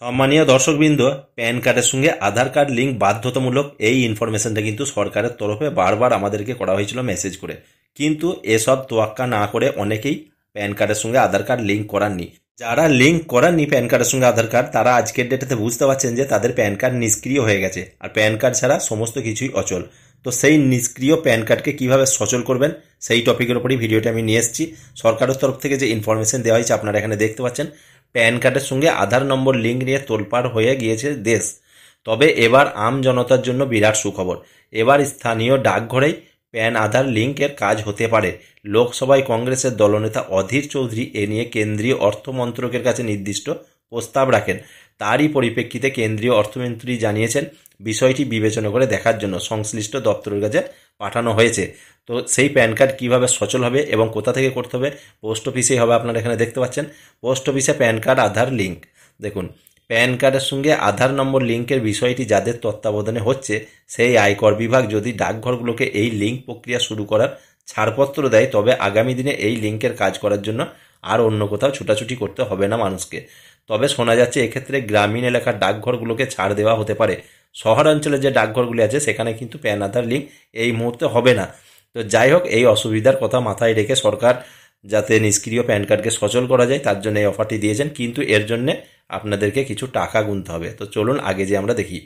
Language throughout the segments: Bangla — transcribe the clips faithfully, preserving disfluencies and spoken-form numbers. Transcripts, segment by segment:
सम्मानीय दर्शकबृंद पैन कार्डের संगे आधार कार्ड लिंक बाध्यतामूलक এই ইনফরমেশনটা কিন্তু সরকারের তরফে বারবার আমাদেরকে করা হয়েছিল মেসেজ করে, কিন্তু এসব তোয়াক্কা না করে অনেকেই पैन कार्डের संगे आधार कार्ड लिंक করাননি। যারা লিংক করাননি पैन कार्डের संगे आधार कार्ड তারা আজকের ডেটেতে বুঝতে পারছেন যে তাদের पैन कार्ड নিষ্ক্রিয় হয়ে গেছে আর पैन कार्ड ছাড়া সমস্ত কিছুই অচল। তো সেই নিষ্ক্রিয় पैन कार्डকে কিভাবে সচল করবেন সেই টপিকের উপরই ভিডিওটা আমি নিয়ে এসেছি। সরকারের তরফ থেকে যে ইনফরমেশন দেওয়া হয়েছে আপনারা এখানে দেখতে পাচ্ছেন। पैन कार्डের संगे आधार नम्बर लिंक নিয়ে তোলপাড় হয়ে গিয়েছে দেশ। তবে এবার আম জনতার জন্য বিরাট সুখবর, এবার স্থানীয় ডাকঘরেই पैन आधार লিংকের কাজ হতে পারে। লোকসভায় কংগ্রেসের দলনেতা অধীর চৌধুরী এ নিয়ে কেন্দ্রীয় অর্থ মন্ত্রকের কাছে নির্দিষ্ট প্রস্তাব রাখেন। তারই পরিপ্রেক্ষিতে কেন্দ্রীয় অর্থমন্ত্রী জানিয়েছেন বিষয়টি বিবেচনা করে দেখার জন্য সংশ্লিষ্ট দপ্তরের কাছে পাঠানো হয়েছে। তো সেই पैन कार्ड কীভাবে সচল হবে এবং কোথা থেকে করতে হবে, পোস্ট অফিসেই হবে। আপনারা এখানে দেখতে পাচ্ছেন পোস্ট অফিসে पैन कार्ड आधार लिंक। দেখুন पैन कार्डের সঙ্গে আধার নম্বর লিঙ্কের বিষয়টি যাদের তত্ত্বাবধানে হচ্ছে সেই আয়কর বিভাগ যদি ডাকঘরগুলোকে এই লিঙ্ক প্রক্রিয়া শুরু করার ছাড়পত্র দেয় তবে আগামী দিনে এই লিঙ্কের কাজ করার জন্য আর অন্য কোথাও ছুটাছুটি করতে হবে না মানুষকে। তবে শোনা যাচ্ছে এক্ষেত্রে গ্রামীণ এলাকার ডাকঘরগুলোকে ছাড় দেওয়া হতে পারে। শহরাঞ্চলে যে ডাকঘরগুলি আছে সেখানে কিন্তু প্যান আধার লিঙ্ক এই মুহূর্তে হবে না। তো যাই হোক, এই অসুবিধার কথা মাথায় রেখে সরকার যাতে নিষ্ক্রিয় প্যান কার্ডকে সচল করা যায় তার জন্য এই অফারটি দিয়েছেন, কিন্তু এর জন্যে আপনাদেরকে কিছু টাকা গুনতে হবে। তো চলুন আগে যে আমরা দেখি।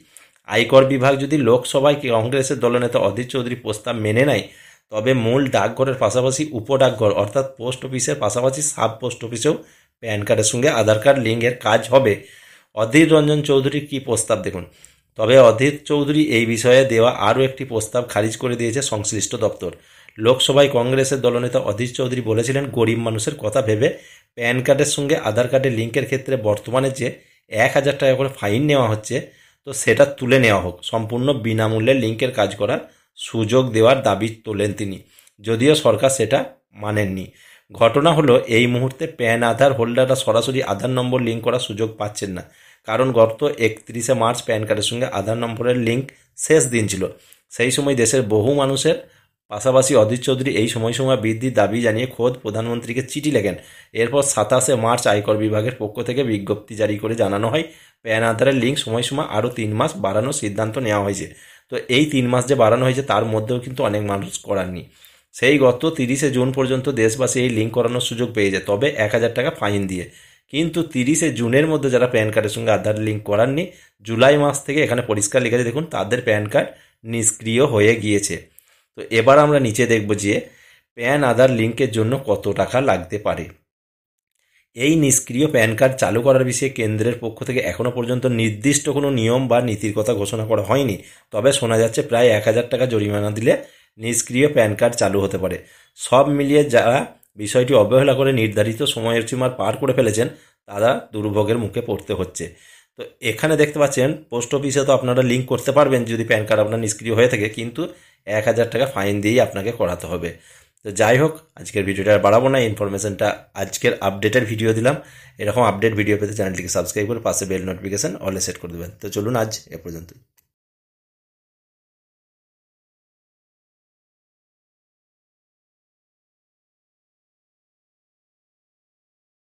আয়কর বিভাগ যদি লোকসভায় কংগ্রেসের দলনেতা অধীর চৌধুরী প্রস্তাব মেনে নেয় তবে মূল ডাকঘরের পাশাপাশি উপডাকঘর অর্থাৎ পোস্ট অফিসের পাশাপাশি সাব পোস্ট অফিসেও पैन कार्डের সঙ্গে আধার কার্ড লিঙ্কের কাজ হবে। অধীর রঞ্জন চৌধুরীর কী প্রস্তাব দেখুন। তবে অধীর চৌধুরী এই বিষয়ে দেওয়া আরও একটি প্রস্তাব খারিজ করে দিয়েছে সংশ্লিষ্ট দপ্তর। লোকসভায় কংগ্রেসের দলনেতা অধীর চৌধুরী বলেছিলেন গরিব মানুষের কথা ভেবে প্যান কার্ডের সঙ্গে আধার কার্ডের লিঙ্কের ক্ষেত্রে বর্তমানে যে এক হাজার টাকা করে ফাইন নেওয়া হচ্ছে তো সেটা তুলে নেওয়া হোক, সম্পূর্ণ বিনামূল্যে লিঙ্কের কাজ করার সুযোগ দেওয়ার দাবি তোলেন তিনি, যদিও সরকার সেটা মানেননি। ঘটনা হলো এই মুহূর্তে প্যান আধার হোল্ডাররা সরাসরি আধার নম্বর লিঙ্ক করার সুযোগ পাচ্ছেন না, কারণ গত একত্রিশে মার্চ প্যান কার্ডের সঙ্গে আধার নম্বরের লিঙ্ক শেষ দিন ছিল। সেই সময় দেশের বহু মানুষের পাশাপাশি অধীর চৌধুরী এই সময়সীমা বৃদ্ধির দাবি জানিয়ে খোদ প্রধানমন্ত্রীকে চিঠি লেখেন। এরপর সাতাশে মার্চ আয়কর বিভাগের পক্ষ থেকে বিজ্ঞপ্তি জারি করে জানানো হয় প্যান আধারের লিঙ্ক সময়সীমা আরও তিন মাস বাড়ানোর সিদ্ধান্ত নেওয়া হয়েছে। তো এই তিন মাস যে বাড়ানো হয়েছে তার মধ্যেও কিন্তু অনেক মানুষ করাননি। সেই গত তিরিশে জুন পর্যন্ত দেশবাসী এই লিঙ্ক করানোর সুযোগ পেয়ে যায়, তবে এক হাজার টাকা ফাইন দিয়ে। কিন্তু তিরিশে জুনের মধ্যে যারা প্যান কার্ডের সঙ্গে আধার লিঙ্ক করাননি জুলাই মাস থেকে এখানে পরিষ্কার লিখেছে দেখুন তাদের প্যান কার্ড নিষ্ক্রিয় হয়ে গিয়েছে। তো এবার আমরা নিচে দেখব যে প্যান আধার লিঙ্কের জন্য কত টাকা লাগতে পারে। এই নিষ্ক্রিয় প্যান কার্ড চালু করার বিষয়ে কেন্দ্রের পক্ষ থেকে এখনও পর্যন্ত নির্দিষ্ট কোনো নিয়ম বা নীতির কথা ঘোষণা করা হয়নি, তবে শোনা যাচ্ছে প্রায় এক হাজার টাকা জরিমানা দিলে নিষ্ক্রিয় প্যান কার্ড চালু হতে পারে। সব মিলিয়ে যারা বিষয়টি অবহেলা করে নির্ধারিত সময়সীমার পার করে ফেলেছেন তারা দুর্ভোগের মুখে পড়তে হচ্ছে। তো এখানে দেখতে পাচ্ছেন পোস্ট অফিসে তো আপনারা লিঙ্ক করতে পারবেন যদি প্যান কার্ড আপনার নিষ্ক্রিয় হয়ে থাকে, কিন্তু এক হাজার টাকা ফাইন দিয়েই আপনাকে করাতে হবে। তো যাই হোক, আজকের ভিডিওটা আর বাড়াবো না, ইনফরমেশনটা আজকের আপডেটের ভিডিও দিলাম। এরকম আপডেট ভিডিও পেতে চ্যানেলটিকে সাবস্ক্রাইব করে পাশে বেল নোটিফিকেশন অলে সেট করে দেবেন। তো চলুন আজ এ পর্যন্তই।